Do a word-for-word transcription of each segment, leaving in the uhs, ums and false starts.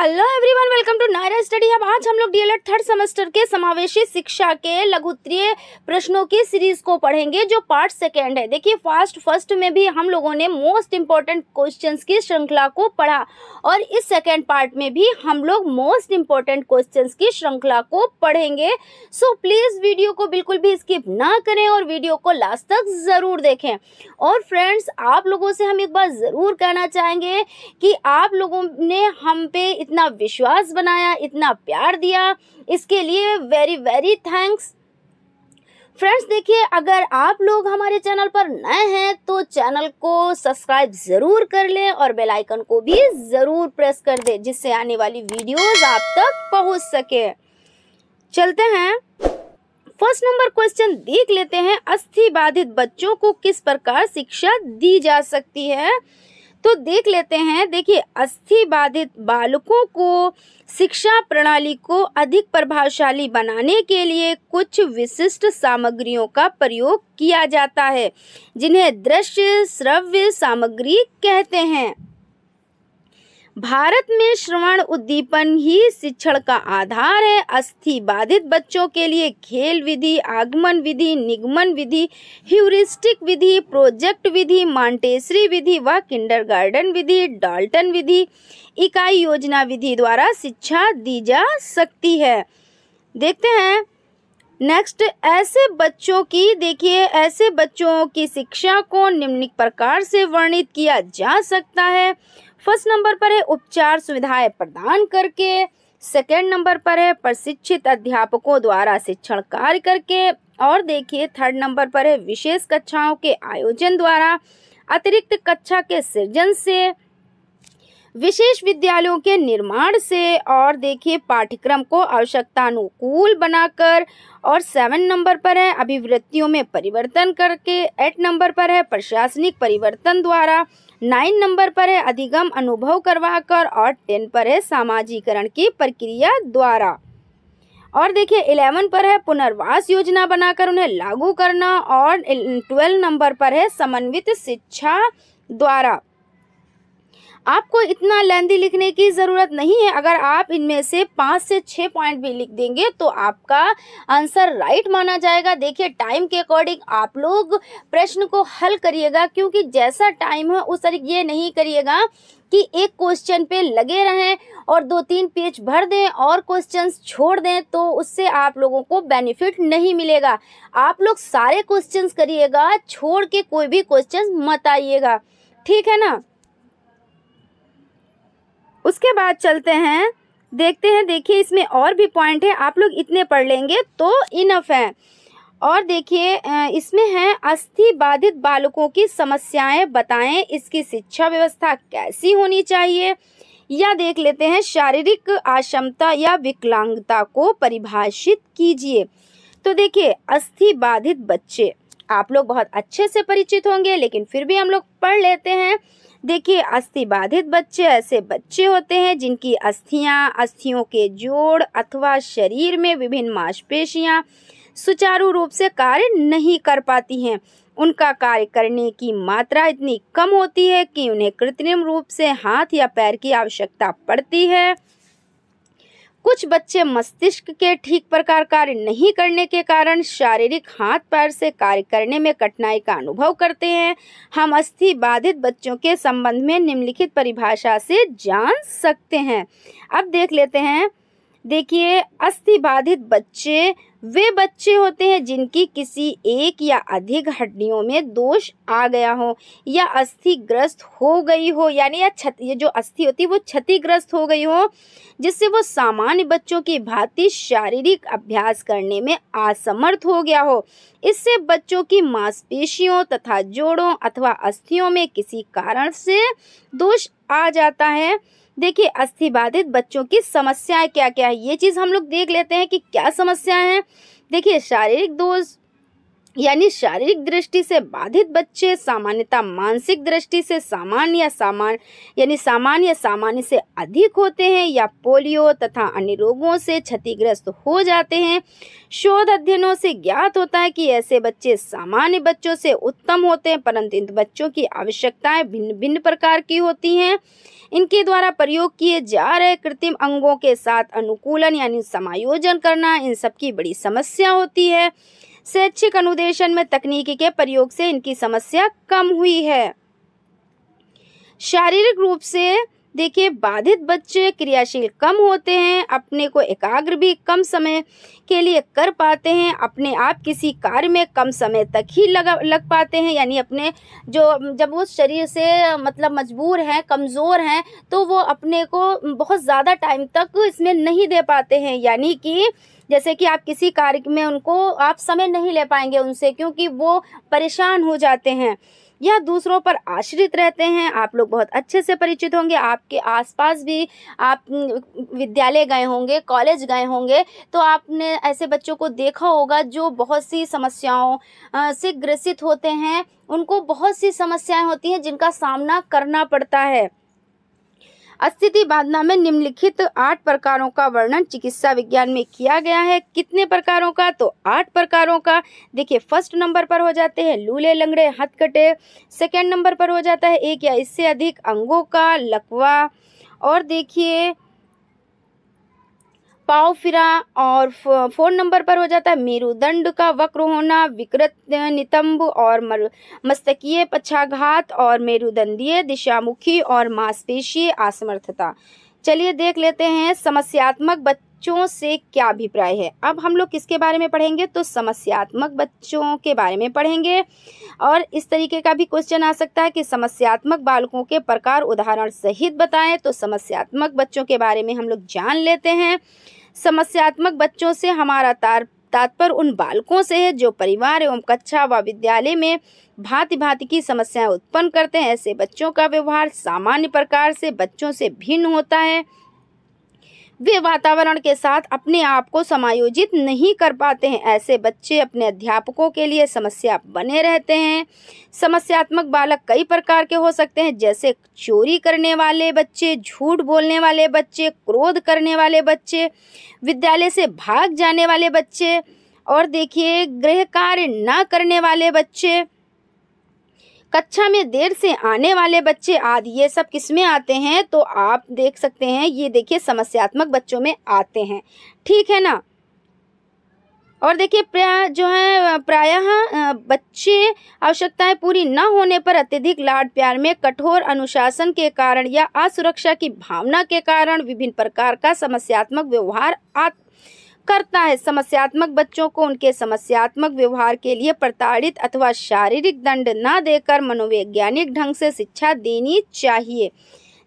Hello everyone, welcome to Naira study. अब आज हम लोग डीएलएड थर्ड सेमेस्टर के समावेशी शिक्षा के लघु उत्तरीय प्रश्नों की सीरीज को पढ़ेंगे जो पार्ट सेकंड है। देखिए फास्ट फर्स्ट में भी हम लोगों ने मोस्ट इम्पोर्टेंट क्वेश्चंस की श्रृंखला को पढ़ा और इस सेकंड पार्ट में भी हम लोग मोस्ट इम्पोर्टेंट क्वेश्चंस की श्रृंखला को पढ़ेंगे। सो प्लीज़ वीडियो को बिल्कुल भी स्किप ना करें और वीडियो को लास्ट तक ज़रूर देखें। और फ्रेंड्स, आप लोगों से हम एक बार ज़रूर कहना चाहेंगे कि आप लोगों ने हम पे इतना विश्वास बनाया, इतना प्यार दिया, इसके लिए वेरी वेरी थैंक्स। फ्रेंड्स देखिए, अगर आप लोग हमारे चैनल पर नए हैं तो चैनल को सब्सक्राइब ज़रूर कर लें और बेल आइकन को भी ज़रूर प्रेस कर दें जिससे आने वाली वीडियोस आप तक पहुंच सके। चलते हैं फर्स्ट नंबर क्वेश्चन देख लेते हैं। अस्थि बाधित बच्चों को किस प्रकार शिक्षा दी जा सकती है, तो देख लेते हैं। देखिए अस्थि बाधित बालकों को शिक्षा प्रणाली को अधिक प्रभावशाली बनाने के लिए कुछ विशिष्ट सामग्रियों का प्रयोग किया जाता है जिन्हें दृश्य श्रव्य सामग्री कहते हैं। भारत में श्रवण उद्दीपन ही शिक्षण का आधार है। अस्थि बाधित बच्चों के लिए खेल विधि, आगमन विधि, निगमन विधि, ह्यूरिस्टिक विधि, प्रोजेक्ट विधि, मोंटेसरी विधि व किंडरगार्टन विधि, डाल्टन विधि, इकाई योजना विधि द्वारा शिक्षा दी जा सकती है। देखते हैं नेक्स्ट, ऐसे बच्चों की देखिए ऐसे बच्चों की शिक्षा को निम्नलिखित प्रकार से वर्णित किया जा सकता है। फर्स्ट नंबर पर है उपचार सुविधाएं प्रदान करके, सेकंड नंबर पर है प्रशिक्षित अध्यापकों द्वारा शिक्षण कार्य करके, और देखिए थर्ड नंबर पर है विशेष कक्षाओं के आयोजन द्वारा, अतिरिक्त कक्षा के सृजन से, विशेष विद्यालयों के निर्माण से, और देखिए पाठ्यक्रम को आवश्यकतानुकूल बनाकर, और सेवन नंबर पर है अभिवृत्तियों में परिवर्तन करके, एट नंबर पर है प्रशासनिक परिवर्तन द्वारा, नाइन नंबर पर है अधिगम अनुभव करवाकर, और टेन पर है सामाजिकरण की प्रक्रिया द्वारा, और देखिए इलेवन पर है पुनर्वास योजना बनाकर उन्हें लागू करना, और ट्वेल्व नंबर पर है समन्वित शिक्षा द्वारा। आपको इतना लेंथी लिखने की ज़रूरत नहीं है। अगर आप इनमें से पाँच से छः पॉइंट भी लिख देंगे तो आपका आंसर राइट माना जाएगा। देखिए टाइम के अकॉर्डिंग आप लोग प्रश्न को हल करिएगा, क्योंकि जैसा टाइम है उस तरीके ये नहीं करिएगा कि एक क्वेश्चन पे लगे रहें और दो तीन पेज भर दें और क्वेश्चंस छोड़ दें, तो उससे आप लोगों को बेनिफिट नहीं मिलेगा। आप लोग सारे क्वेश्चंस करिएगा, छोड़ के कोई भी क्वेश्चन मत आइएगा, ठीक है ना। उसके बाद चलते हैं, देखते हैं। देखिए इसमें और भी पॉइंट है, आप लोग इतने पढ़ लेंगे तो इनफ है। और देखिए इसमें है अस्थि बाधित बालकों की समस्याएं बताएं, इसकी शिक्षा व्यवस्था कैसी होनी चाहिए, या देख लेते हैं शारीरिक अक्षमता या विकलांगता को परिभाषित कीजिए। तो देखिए अस्थि बाधित बच्चे आप लोग बहुत अच्छे से परिचित होंगे, लेकिन फिर भी हम लोग पढ़ लेते हैं। देखिए अस्थि बाधित बच्चे ऐसे बच्चे होते हैं जिनकी अस्थियां, अस्थियों के जोड़ अथवा शरीर में विभिन्न मांसपेशियां सुचारू रूप से कार्य नहीं कर पाती हैं। उनका कार्य करने की मात्रा इतनी कम होती है कि उन्हें कृत्रिम रूप से हाथ या पैर की आवश्यकता पड़ती है। कुछ बच्चे मस्तिष्क के ठीक प्रकार कार्य नहीं करने के कारण शारीरिक हाथ पैर से कार्य करने में कठिनाई का अनुभव करते हैं। हम अस्थि बाधित बच्चों के संबंध में निम्नलिखित परिभाषा से जान सकते हैं। अब देख लेते हैं। देखिए अस्थि बाधित बच्चे वे बच्चे होते हैं जिनकी किसी एक या अधिक हड्डियों में दोष आ गया हो या अस्थिग्रस्त हो गई हो, यानी या क्षति, ये जो अस्थि होती है वो क्षतिग्रस्त हो गई हो, जिससे वो सामान्य बच्चों की भांति शारीरिक अभ्यास करने में असमर्थ हो गया हो। इससे बच्चों की मांसपेशियों तथा जोड़ों अथवा अस्थियों में किसी कारण से दोष आ जाता है। देखिए अस्थि बाधित बच्चों की समस्याएं क्या क्या है, ये चीज़ हम लोग देख लेते हैं कि क्या समस्याएं हैं। देखिए शारीरिक दोष, यानी शारीरिक दृष्टि से बाधित बच्चे सामान्यतः मानसिक दृष्टि से सामान्य या सामान्य यानी सामान्य सामान्य से अधिक होते हैं या पोलियो तथा अन्य रोगों से क्षतिग्रस्त हो जाते हैं। शोध अध्ययनों से ज्ञात होता है कि ऐसे बच्चे सामान्य बच्चों से उत्तम होते हैं, परंतु इन बच्चों की आवश्यकताएं भिन्न भिन्न प्रकार की होती हैं। इनके द्वारा प्रयोग किए जा रहे कृत्रिम अंगों के साथ अनुकूलन यानी समायोजन करना इन सबकी बड़ी समस्या होती है। शैक्षिक अनुदेशन में तकनीकी के प्रयोग से इनकी समस्या कम हुई है। शारीरिक रूप से देखिए बाधित बच्चे क्रियाशील कम होते हैं, अपने को एकाग्र भी कम समय के लिए कर पाते हैं, अपने आप किसी कार्य में कम समय तक ही लगा लग पाते हैं, यानी अपने जो जब वो शरीर से मतलब मजबूर हैं, कमज़ोर हैं, तो वो अपने को बहुत ज़्यादा टाइम तक इसमें नहीं दे पाते हैं। यानी कि जैसे कि आप किसी कार्य में उनको आप समय नहीं ले पाएंगे उनसे, क्योंकि वो परेशान हो जाते हैं या दूसरों पर आश्रित रहते हैं। आप लोग बहुत अच्छे से परिचित होंगे, आपके आसपास भी आप विद्यालय गए होंगे, कॉलेज गए होंगे, तो आपने ऐसे बच्चों को देखा होगा जो बहुत सी समस्याओं से ग्रसित होते हैं। उनको बहुत सी समस्याएं होती हैं जिनका सामना करना पड़ता है। अस्थिति बांधना में निम्नलिखित आठ प्रकारों का वर्णन चिकित्सा विज्ञान में किया गया है। कितने प्रकारों का? तो आठ प्रकारों का। देखिए फर्स्ट नंबर पर हो जाते हैं लूले लंगड़े हथकटे, सेकंड नंबर पर हो जाता है एक या इससे अधिक अंगों का लकवा, और देखिए पाव फिरा, और फोन नंबर पर हो जाता है मेरुदंड का वक्र होना, विकृत नितंब और मस्तकीय पक्षाघात और मेरुदंडीय दिशामुखी और मांसपेशीय असमर्थता। चलिए देख लेते हैं समस्यात्मक बच्चों से क्या अभिप्राय है। अब हम लोग किसके बारे में पढ़ेंगे? तो समस्यात्मक बच्चों के बारे में पढ़ेंगे। और इस तरीके का भी क्वेश्चन आ सकता है कि समस्यात्मक बालकों के प्रकार उदाहरण सहित बताएं। तो समस्यात्मक बच्चों के बारे में हम लोग जान लेते हैं। समस्यात्मक बच्चों से हमारा तात्पर्य उन बालकों से है जो परिवार एवं कक्षा व विद्यालय में भांति भांति की समस्याएं उत्पन्न करते हैं। ऐसे बच्चों का व्यवहार सामान्य प्रकार से बच्चों से भिन्न होता है। वे वातावरण के साथ अपने आप को समायोजित नहीं कर पाते हैं। ऐसे बच्चे अपने अध्यापकों के लिए समस्या बने रहते हैं। समस्यात्मक बालक कई प्रकार के हो सकते हैं, जैसे चोरी करने वाले बच्चे, झूठ बोलने वाले बच्चे, क्रोध करने वाले बच्चे, विद्यालय से भाग जाने वाले बच्चे, और देखिए गृह कार्य न करने वाले बच्चे, कक्षा में देर से आने वाले बच्चे आदि। ये सब किसमें आते हैं? तो आप देख सकते हैं, ये देखिए समस्यात्मक बच्चों में आते हैं, ठीक है ना। और देखिए प्राय जो है प्रायः बच्चे आवश्यकताएं पूरी न होने पर अत्यधिक लाड प्यार में कठोर अनुशासन के कारण या असुरक्षा की भावना के कारण विभिन्न प्रकार का समस्यात्मक व्यवहार आ करता है। समस्यात्मक बच्चों को उनके समस्यात्मक व्यवहार के लिए प्रताड़ित अथवा शारीरिक दंड न देकर मनोवैज्ञानिक ढंग से शिक्षा देनी चाहिए।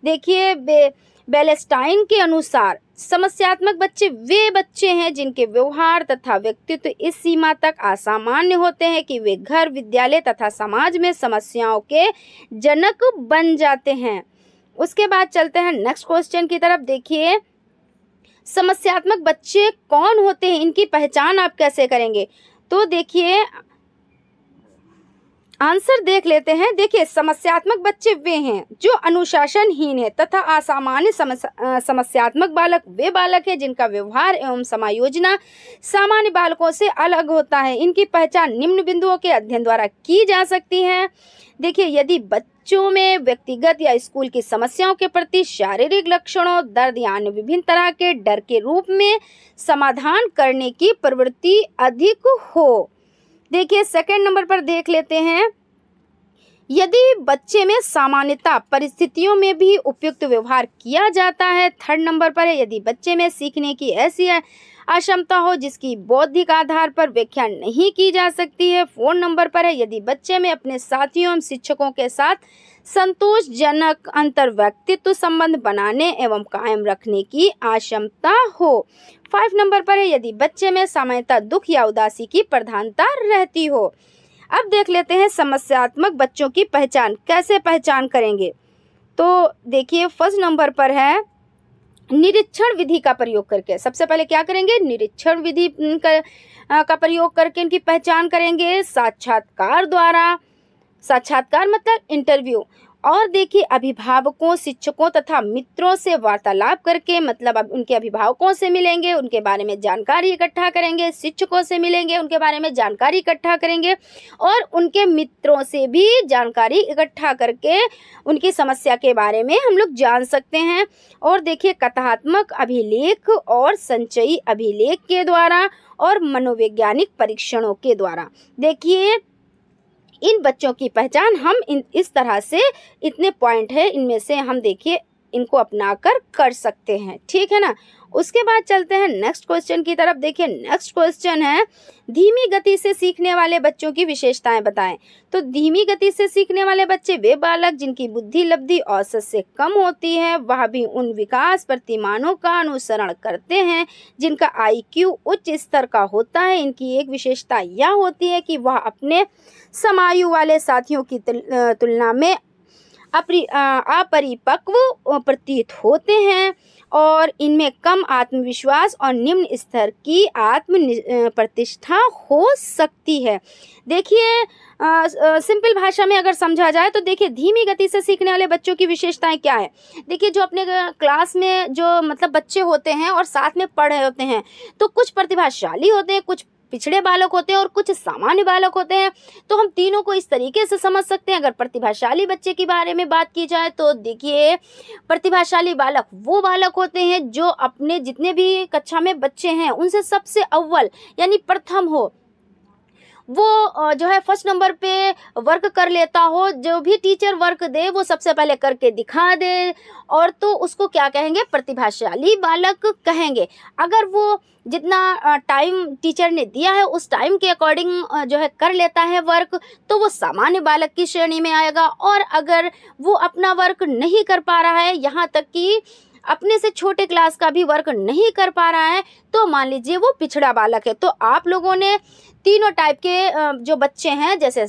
देखिए बेलेस्टाइन के अनुसार समस्यात्मक बच्चे वे बच्चे हैं जिनके व्यवहार तथा व्यक्तित्व इस सीमा तक असामान्य होते हैं कि वे घर, विद्यालय तथा समाज में समस्याओं के जनक बन जाते हैं। उसके बाद चलते हैं नेक्स्ट क्वेश्चन की तरफ। देखिए समस्यात्मक बच्चे कौन होते हैं, इनकी पहचान आप कैसे करेंगे? तो देखिए आंसर देख लेते हैं। देखिए समस्यात्मक बच्चे वे हैं जो अनुशासनहीन है तथा असामान्य समस्या समस्यात्मक बालक वे बालक हैं जिनका व्यवहार एवं समायोजना सामान्य बालकों से अलग होता है। इनकी पहचान निम्न बिंदुओं के अध्ययन द्वारा की जा सकती है। देखिए यदि बच्चों में व्यक्तिगत या स्कूल की समस्याओं के प्रति शारीरिक लक्षणों, दर्द या अन्य विभिन्न तरह के डर के रूप में समाधान करने की प्रवृत्ति अधिक हो। देखिए सेकंड नंबर पर देख लेते हैं, यदि बच्चे में सामान्यतः परिस्थितियों में भी उपयुक्त व्यवहार किया जाता है। थर्ड नंबर पर है यदि बच्चे में सीखने की ऐसी अक्षमता हो जिसकी बौद्धिक आधार पर व्याख्या नहीं की जा सकती है। फोर्थ नंबर पर है यदि बच्चे में अपने साथियों एवं शिक्षकों के साथ संतोषजनक अंतर व्यक्तित्व संबंध बनाने एवं कायम रखने की अक्षमता हो। फाइव नंबर पर है यदि बच्चे में सामान्यतः दुख या उदासी की प्रधानता रहती हो। अब देख लेते हैं समस्यात्मक बच्चों की पहचान कैसे पहचान करेंगे। तो देखिए फर्स्ट नंबर पर है निरीक्षण विधि का प्रयोग करके, सबसे पहले क्या करेंगे, निरीक्षण विधि का, का प्रयोग करके इनकी पहचान करेंगे। साक्षात्कार द्वारा, साक्षात्कार मतलब इंटरव्यू, और देखिए अभिभावकों, शिक्षकों तथा मित्रों से वार्तालाप करके, मतलब अब उनके अभिभावकों से मिलेंगे, उनके बारे में जानकारी इकट्ठा करेंगे, शिक्षकों से मिलेंगे, उनके बारे में जानकारी इकट्ठा करेंगे, और उनके मित्रों से भी जानकारी इकट्ठा करके उनकी समस्या के बारे में हम लोग जान सकते हैं। और देखिए कथात्मक अभिलेख और संचयी अभिलेख के द्वारा और मनोवैज्ञानिक परीक्षणों के द्वारा। देखिए इन बच्चों की पहचान हम इन इस तरह से, इतने पॉइंट है इनमें से हम देखिए इनको अपनाकर कर सकते हैं, ठीक है ना। उसके बाद चलते हैं नेक्स्ट क्वेश्चन की तरफ। देखिए नेक्स्ट क्वेश्चन है धीमी गति से सीखने वाले बच्चों की विशेषताएं बताएं। तो धीमी गति से सीखने वाले बच्चे वे बालक जिनकी बुद्धि लब्धि औसत से कम होती है, वह भी उन विकास प्रतिमानों का अनुसरण करते हैं जिनका आईक्यू उच्च स्तर का होता है। इनकी एक विशेषता यह होती है कि वह अपने समायु वाले साथियों की तुलना में अपरिपक्व प्रतीत होते हैं, और इनमें कम आत्मविश्वास और निम्न स्तर की आत्म प्रतिष्ठा हो सकती है। देखिए सिंपल भाषा में अगर समझा जाए तो देखिए धीमी गति से सीखने वाले बच्चों की विशेषताएं क्या है। देखिए जो अपने क्लास में जो मतलब बच्चे होते हैं और साथ में पढ़ रहे होते हैं, तो कुछ प्रतिभाशाली होते हैं, कुछ पिछड़े बालक होते हैं और कुछ सामान्य बालक होते हैं। तो हम तीनों को इस तरीके से समझ सकते हैं। अगर प्रतिभाशाली बच्चे के बारे में बात की जाए तो देखिए प्रतिभाशाली बालक वो बालक होते हैं जो अपने जितने भी कक्षा में बच्चे हैं उनसे सबसे अव्वल यानी प्रथम हो, वो जो है फर्स्ट नंबर पे वर्क कर लेता हो, जो भी टीचर वर्क दे वो सबसे पहले करके दिखा दे, और तो उसको क्या कहेंगे, प्रतिभाशाली बालक कहेंगे। अगर वो जितना टाइम टीचर ने दिया है उस टाइम के अकॉर्डिंग जो है कर लेता है वर्क, तो वो सामान्य बालक की श्रेणी में आएगा। और अगर वो अपना वर्क नहीं कर पा रहा है, यहाँ तक कि अपने से छोटे क्लास का भी वर्क नहीं कर पा रहा है, तो मान लीजिए वो पिछड़ा बालक है। तो आप लोगों ने तीनों टाइप के जो बच्चे हैं, जैसे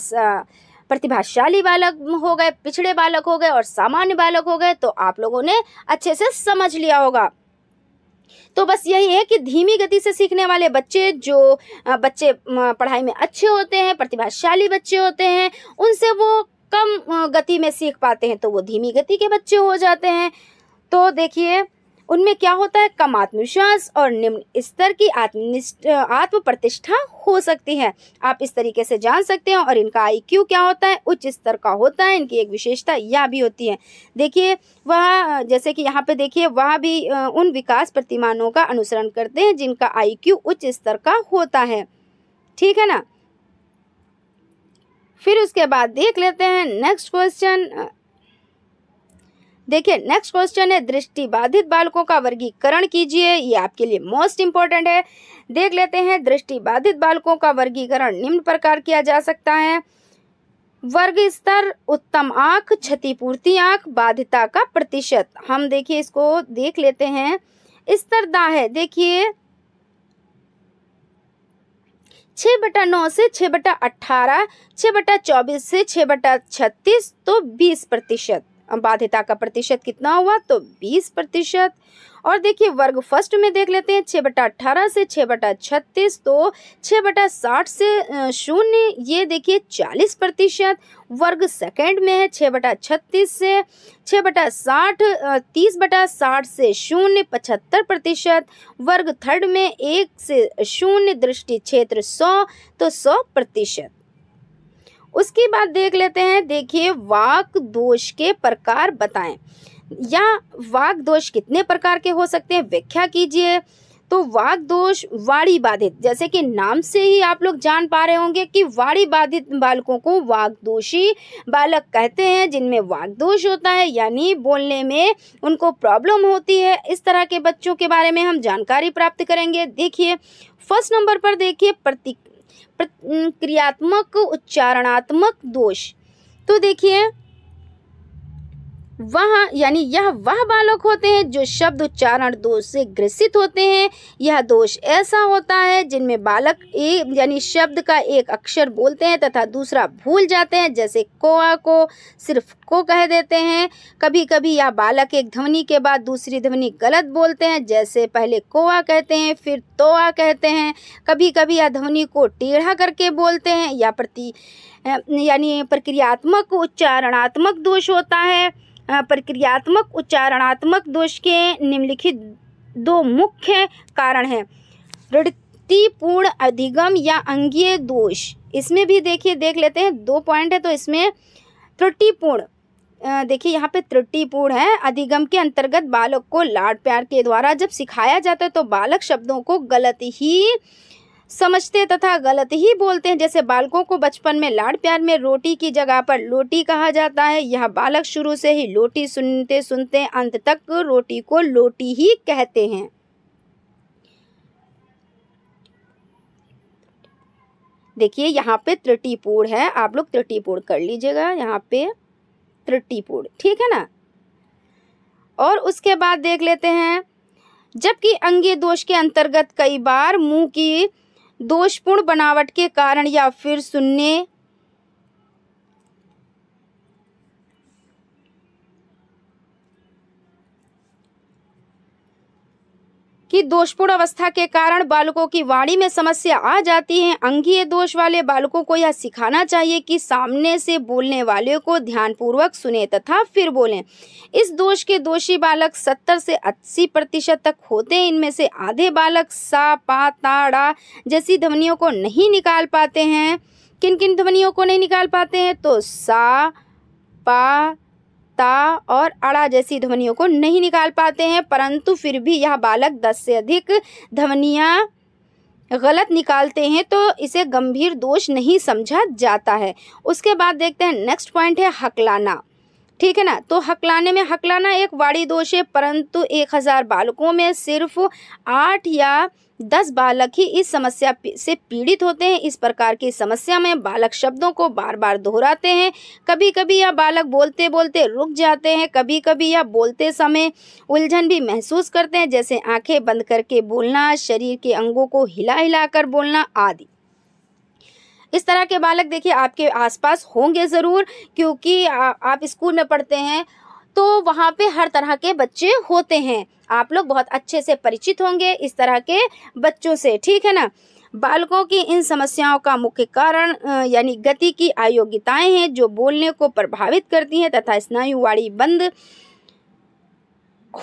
प्रतिभाशाली बालक हो गए, पिछड़े बालक हो गए और सामान्य बालक हो गए, तो आप लोगों ने अच्छे से समझ लिया होगा। तो बस यही है कि धीमी गति से सीखने वाले बच्चे, जो बच्चे पढ़ाई में अच्छे होते हैं, प्रतिभाशाली बच्चे होते हैं, उनसे वो कम गति में सीख पाते हैं, तो वो धीमी गति के बच्चे हो जाते हैं। तो देखिए उनमें क्या होता है, कम आत्मविश्वास और निम्न स्तर की आत्मनिष्ठ आत्म प्रतिष्ठा हो सकती है। आप इस तरीके से जान सकते हैं। और इनका आईक्यू क्या होता है, उच्च स्तर का होता है। इनकी एक विशेषता यह भी होती है, देखिए वह, जैसे कि यहाँ पे देखिए, वह भी उन विकास प्रतिमानों का अनुसरण करते हैं जिनका आईक्यू उच्च स्तर का होता है, ठीक है ना। फिर उसके बाद देख लेते हैं नेक्स्ट क्वेश्चन। देखिए नेक्स्ट क्वेश्चन है दृष्टि बाधित बालकों का वर्गीकरण कीजिए। ये आपके लिए मोस्ट इम्पोर्टेंट है। देख लेते हैं दृष्टि बाधित बालकों का वर्गीकरण निम्न प्रकार किया जा सकता है। वर्ग स्तर, उत्तम आंख, क्षतिपूर्ति आंख, बाधिता का प्रतिशत। हम देखिए इसको देख लेते हैं। स्तर दा है, देखिए छः बटा नौ से छः बटा अट्ठारह, छः बटा चौबीस से छः बटा छत्तीस, तो बीस प्रतिशत। बाधिता का प्रतिशत कितना हुआ, तो बीस प्रतिशत। और देखिए वर्ग फर्स्ट में देख लेते हैं, छः बटा अट्ठारह से छः बटा छत्तीस, तो छः बटा साठ से शून्य, ये देखिए चालीस प्रतिशत। वर्ग सेकंड में है, छः बटा छत्तीस से छः बटा साठ, तीस बटा साठ से शून्य, पचहत्तर प्रतिशत। वर्ग थर्ड में एक से शून्य, दृष्टि क्षेत्र सौ, तो सौ प्रतिशत। उसके बाद देख लेते हैं, देखिए वाक दोष के प्रकार बताएं, या वाक दोष कितने प्रकार के हो सकते हैं व्याख्या कीजिए। तो वाक दोष वाणी बाधित, जैसे कि नाम से ही आप लोग जान पा रहे होंगे कि वाणी बाधित बालकों को वाक दोषी बालक कहते हैं, जिनमें वाक दोष होता है, यानी बोलने में उनको प्रॉब्लम होती है। इस तरह के बच्चों के बारे में हम जानकारी प्राप्त करेंगे। देखिए फर्स्ट नंबर पर देखिए प्रति क्रियात्मक उच्चारणात्मक दोष। तो देखिए वह यानी यह वह बालक होते हैं जो शब्द उच्चारण दोष से ग्रसित होते हैं। यह दोष ऐसा होता है जिनमें बालक एक यानी शब्द का एक अक्षर बोलते हैं तथा दूसरा भूल जाते हैं, जैसे कोआ को सिर्फ को कह देते हैं। कभी कभी यह बालक एक ध्वनि के बाद दूसरी ध्वनि गलत बोलते हैं, जैसे पहले कोआ कहते हैं फिर तोआ कहते हैं। कभी कभी यह ध्वनि को टेढ़ा करके बोलते हैं। यह प्रति यानी प्रक्रियात्मक उच्चारणात्मक दोष होता है। प्रक्रियात्मक उच्चारणात्मक दोष के निम्नलिखित दो मुख्य कारण हैं, रणतिपूर्ण अधिगम या अंगीय दोष। इसमें भी देखिए देख लेते हैं, दो पॉइंट है तो इसमें त्रुटिपूर्ण, देखिए यहाँ पे त्रुटिपूर्ण है। अधिगम के अंतर्गत बालक को लाड प्यार के द्वारा जब सिखाया जाता है तो बालक शब्दों को गलत ही समझते तथा गलत ही बोलते हैं। जैसे बालकों को बचपन में लाड़ प्यार में रोटी की जगह पर लोटी कहा जाता है। यह बालक शुरू से ही लोटी सुनते सुनते अंत तक रोटी को लोटी ही कहते हैं। देखिए यहाँ पे त्रुटिपूर्ण है, आप लोग त्रुटिपूर्ण कर लीजिएगा, यहाँ पे त्रुटिपूर्ण, ठीक है ना। और उसके बाद देख लेते हैं, जबकि अंगीय दोष के अंतर्गत कई बार मुंह की दोषपूर्ण बनावट के कारण या फिर सुनने की दोषपूर्ण अवस्था के कारण बालकों की वाणी में समस्या आ जाती है। अंगीय दोष वाले बालकों को यह सिखाना चाहिए कि सामने से बोलने वाले को ध्यानपूर्वक सुने तथा फिर बोलें। इस दोष के दोषी बालक सत्तर से अस्सी प्रतिशत तक होते हैं। इनमें से आधे बालक सा पा ता डा जैसी ध्वनियों को नहीं निकाल पाते हैं। किन किन ध्वनियों को नहीं निकाल पाते हैं, तो सा पा ता और अड़ा जैसी ध्वनियों को नहीं निकाल पाते हैं। परंतु फिर भी यह बालक दस से अधिक ध्वनियाँ गलत निकालते हैं तो इसे गंभीर दोष नहीं समझा जाता है। उसके बाद देखते हैं, नेक्स्ट पॉइंट है हकलाना, ठीक है ना। तो हकलाने में हकलाना एक वाणी दोष है, परंतु एक हज़ार बालकों में सिर्फ आठ या दस बालक ही इस समस्या से पीड़ित होते हैं। इस प्रकार की समस्या में बालक शब्दों को बार बार दोहराते हैं। कभी कभी यह बालक बोलते बोलते रुक जाते हैं। कभी कभी यह बोलते समय उलझन भी महसूस करते हैं, जैसे आंखें बंद करके बोलना, शरीर के अंगों को हिला हिला कर बोलना आदि। इस तरह के बालक देखिए आपके आसपास होंगे ज़रूर, क्योंकि आ, आप स्कूल में पढ़ते हैं तो वहाँ पे हर तरह के बच्चे होते हैं। आप लोग बहुत अच्छे से परिचित होंगे इस तरह के बच्चों से, ठीक है ना। बालकों की इन समस्याओं का मुख्य कारण यानी गति की अयोग्यताएं हैं जो बोलने को प्रभावित करती हैं तथा स्नायु वाणी बंद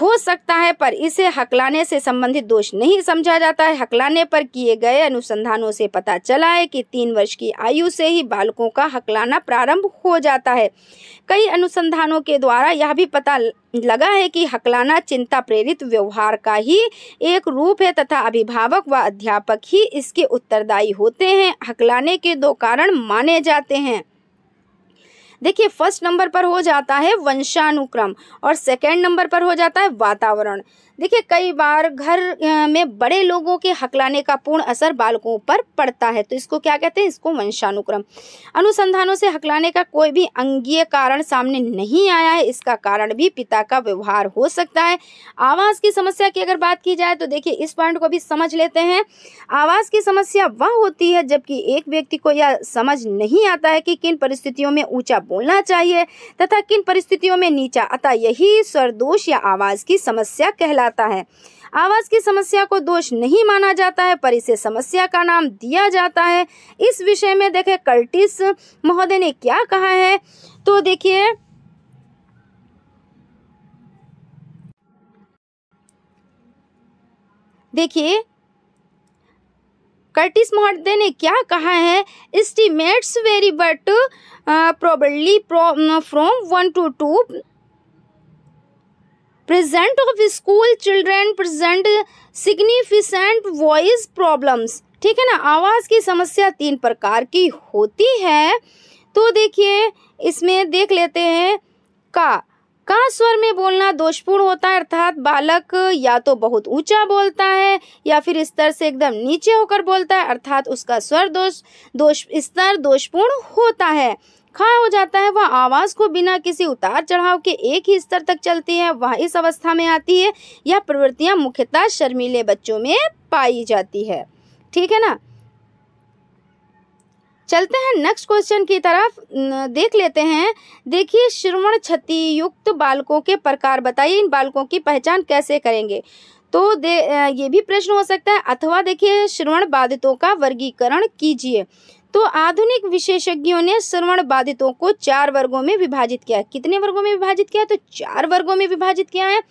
हो सकता है, पर इसे हकलाने से संबंधित दोष नहीं समझा जाता है। हकलाने पर किए गए अनुसंधानों से पता चला है कि तीन वर्ष की आयु से ही बालकों का हकलाना प्रारंभ हो जाता है। कई अनुसंधानों के द्वारा यह भी पता लगा है कि हकलाना चिंता प्रेरित व्यवहार का ही एक रूप है तथा अभिभावक व अध्यापक ही इसके उत्तरदायी होते हैं। हकलाने के दो कारण माने जाते हैं। देखिए फर्स्ट नंबर पर हो जाता है वंशानुक्रम और सेकंड नंबर पर हो जाता है वातावरण। देखिए कई बार घर में बड़े लोगों के हकलाने का पूर्ण असर बालकों पर पड़ता है, तो इसको क्या कहते हैं, इसको वंशानुक्रम। अनुसंधानों से हकलाने का कोई भी अंगीय कारण सामने नहीं आया है। इसका कारण भी पिता का व्यवहार हो सकता है। आवाज़ की समस्या की अगर बात की जाए तो देखिए इस पॉइंट को भी समझ लेते हैं। आवाज़ की समस्या वह होती है जबकि एक व्यक्ति को यह समझ नहीं आता है कि किन परिस्थितियों में ऊँचा बोलना चाहिए तथा किन परिस्थितियों में नीचा, अतः यही स्वर दोष या आवाज़ की समस्या कहलाता है। आवाज की समस्या को दोष नहीं माना जाता है पर इसे समस्या का नाम दिया जाता है। इस विषय में देखें कर्टिस महोदय ने क्या कहा है, तो देखिए देखिए कर्टिस महोदय ने क्या कहा है, estimates very but probably from one two two present of school children present significant voice problems, ठीक है ना। आवाज़ की समस्या तीन प्रकार की होती है, तो देखिए इसमें देख लेते हैं, का का स्वर में बोलना दोषपूर्ण होता है, अर्थात बालक या तो बहुत ऊंचा बोलता है या फिर स्तर से एकदम नीचे होकर बोलता है, अर्थात उसका स्वर दोष दोष स्तर दोषपूर्ण होता है। खड़ा हो जाता है, वह आवाज़ को बिना किसी उतार चढ़ाव के एक ही स्तर तक चलती है, वह इस अवस्था में आती है। यह प्रवृत्तियां मुख्यतः शर्मीले बच्चों में पाई जाती है। ठीक है ना, चलते हैं नेक्स्ट क्वेश्चन की तरफ, देख लेते हैं। देखिए, श्रवण क्षति युक्त बालकों के प्रकार बताइए, इन बालकों की पहचान कैसे करेंगे। तो दे ये भी प्रश्न हो सकता है। अथवा देखिए, श्रवण बाधितों का वर्गीकरण कीजिए। तो आधुनिक विशेषज्ञों ने श्रवण बाधितों को चार वर्गों में विभाजित किया है। कितने वर्गों में विभाजित किया है? तो चार वर्गों में विभाजित किया है।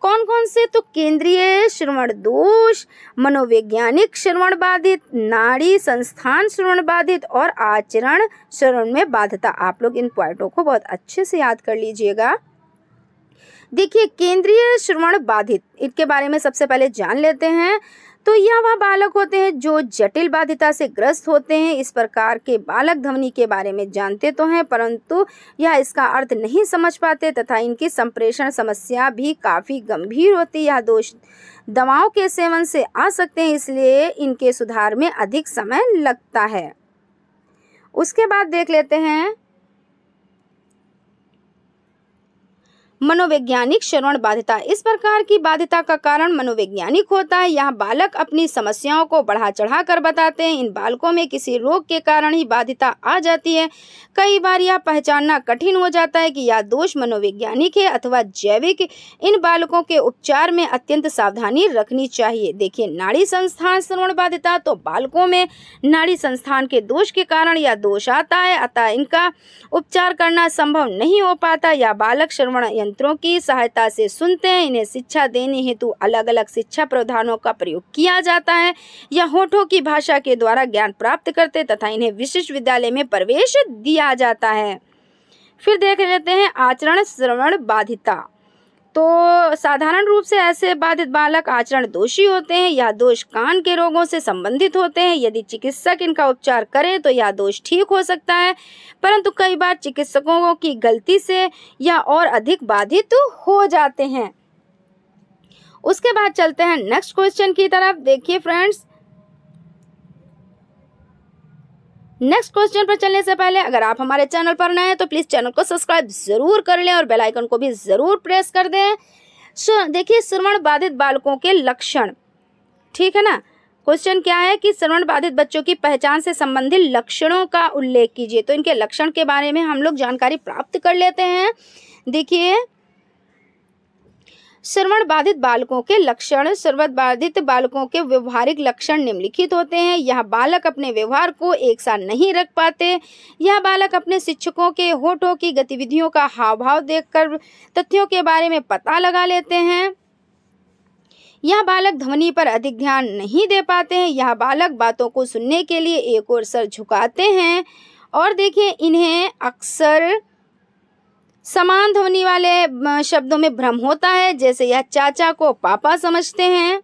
कौन कौन से? तो केंद्रीय श्रवण दोष, मनोवैज्ञानिक श्रवण बाधित, नाड़ी संस्थान श्रवण बाधित और आचरण श्रवण में बाधिता। आप लोग इन पॉइंटों को बहुत अच्छे से याद कर लीजिएगा। देखिए, केंद्रीय श्रवण बाधित, इनके बारे में सबसे पहले जान लेते हैं। तो यह वह बालक होते हैं जो जटिल बाधिता से ग्रस्त होते हैं। इस प्रकार के बालक ध्वनि के बारे में जानते तो हैं, परंतु यह इसका अर्थ नहीं समझ पाते तथा इनकी संप्रेषण समस्या भी काफ़ी गंभीर होती है। यह दोष दवाओं के सेवन से आ सकते हैं, इसलिए इनके सुधार में अधिक समय लगता है। उसके बाद देख लेते हैं मनोवैज्ञानिक श्रवण बाधिता। इस प्रकार की बाधिता का कारण मनोवैज्ञानिक होता है। यह बालक अपनी समस्याओं को बढ़ा चढ़ा कर बताते हैं। इन बालकों में किसी रोग के कारण ही बाधिता आ जाती है। कई बार यह पहचानना कठिन हो जाता है कि यह दोष मनोवैज्ञानिक है अथवा जैविक। इन बालकों के उपचार में अत्यंत सावधानी रखनी चाहिए। देखिए, नाड़ी संस्थान श्रवण बाधिता, तो बालकों में नाड़ी संस्थान के दोष के कारण यह दोष आता है, अतः इनका उपचार करना संभव नहीं हो पाता। यह बालक श्रवण यंत्रों की सहायता से सुनते हैं। इन्हें शिक्षा देने हेतु अलग अलग शिक्षा प्रावधानों का प्रयोग किया जाता है। या होठों की भाषा के द्वारा ज्ञान प्राप्त करते तथा इन्हें विशिष्ट विद्यालय में प्रवेश दिया जाता है। फिर देख लेते हैं आचरण श्रवण बाधिता। तो साधारण रूप से ऐसे बाधित बालक आचरण दोषी होते हैं। यह दोष कान के रोगों से संबंधित होते हैं। यदि चिकित्सक इनका उपचार करें तो यह दोष ठीक हो सकता है, परंतु कई बार चिकित्सकों की गलती से यह और अधिक बाधित हो जाते हैं। उसके बाद चलते हैं नेक्स्ट क्वेश्चन की तरफ। देखिए फ्रेंड्स, नेक्स्ट क्वेश्चन पर चलने से पहले अगर आप हमारे चैनल पर नए हैं तो प्लीज़ चैनल को सब्सक्राइब ज़रूर कर लें और बेल आइकन को भी ज़रूर प्रेस कर दें। देखिए, श्रवण बाधित बालकों के लक्षण, ठीक है ना। क्वेश्चन क्या है कि श्रवण बाधित बच्चों की पहचान से संबंधित लक्षणों का उल्लेख कीजिए। तो इनके लक्षण के बारे में हम लोग जानकारी प्राप्त कर लेते हैं। देखिए, श्रवण बाधित बालकों के लक्षण। श्रवण बाधित बालकों के व्यवहारिक लक्षण निम्नलिखित होते हैं। यह बालक अपने व्यवहार को एक साथ नहीं रख पाते। यह बालक अपने शिक्षकों के होठों की गतिविधियों का हावभाव देखकर तथ्यों के बारे में पता लगा लेते हैं। यह बालक ध्वनि पर अधिक ध्यान नहीं दे पाते हैं। यह बालक बातों को सुनने के लिए एक ओर सर झुकाते हैं। और देखिए, इन्हें अक्सर समान ध्वनि वाले शब्दों में भ्रम होता है, जैसे यह चाचा को पापा समझते हैं।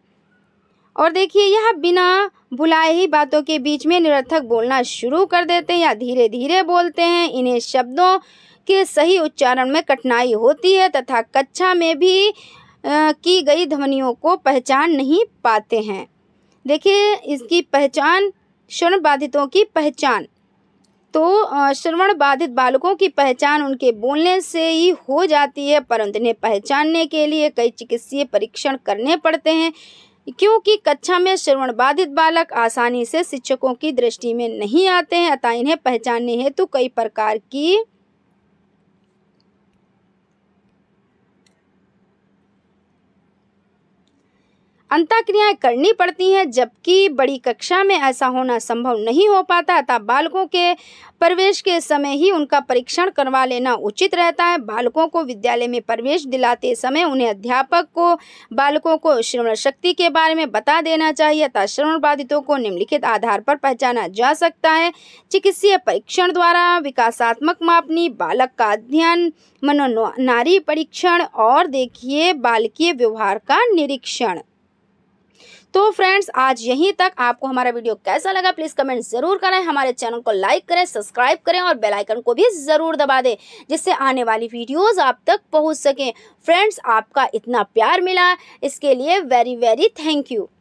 और देखिए, यह बिना बुलाए ही बातों के बीच में निरर्थक बोलना शुरू कर देते हैं या धीरे धीरे बोलते हैं। इन्हें शब्दों के सही उच्चारण में कठिनाई होती है तथा कक्षा में भी आ, की गई ध्वनियों को पहचान नहीं पाते हैं। देखिए, इसकी पहचान, श्रवण बाधितों की पहचान। तो श्रवण बाधित बालकों की पहचान उनके बोलने से ही हो जाती है, परंतु इन्हें पहचानने के लिए कई चिकित्सीय परीक्षण करने पड़ते हैं, क्योंकि कक्षा में श्रवण बाधित बालक आसानी से शिक्षकों की दृष्टि में नहीं आते हैं, अतः इन्हें पहचानने हेतु कई प्रकार की अंतःक्रियाएं करनी पड़ती हैं, जबकि बड़ी कक्षा में ऐसा होना संभव नहीं हो पाता। अतः बालकों के प्रवेश के समय ही उनका परीक्षण करवा लेना उचित रहता है। बालकों को विद्यालय में प्रवेश दिलाते समय उन्हें अध्यापक को बालकों को श्रवण शक्ति के बारे में बता देना चाहिए। अतः श्रवण बाधितों को निम्नलिखित आधार पर पहचाना जा सकता है: चिकित्सीय परीक्षण द्वारा, विकासात्मक मापनी, बालक का अध्ययन, मनोनाड़ी परीक्षण और देखिए बालकीय व्यवहार का निरीक्षण। तो फ्रेंड्स, आज यहीं तक। आपको हमारा वीडियो कैसा लगा प्लीज़ कमेंट ज़रूर करें। हमारे चैनल को लाइक करें, सब्सक्राइब करें और बेल आइकन को भी ज़रूर दबा दें, जिससे आने वाली वीडियोस आप तक पहुंच सकें। फ्रेंड्स, आपका इतना प्यार मिला, इसके लिए वेरी वेरी थैंक यू।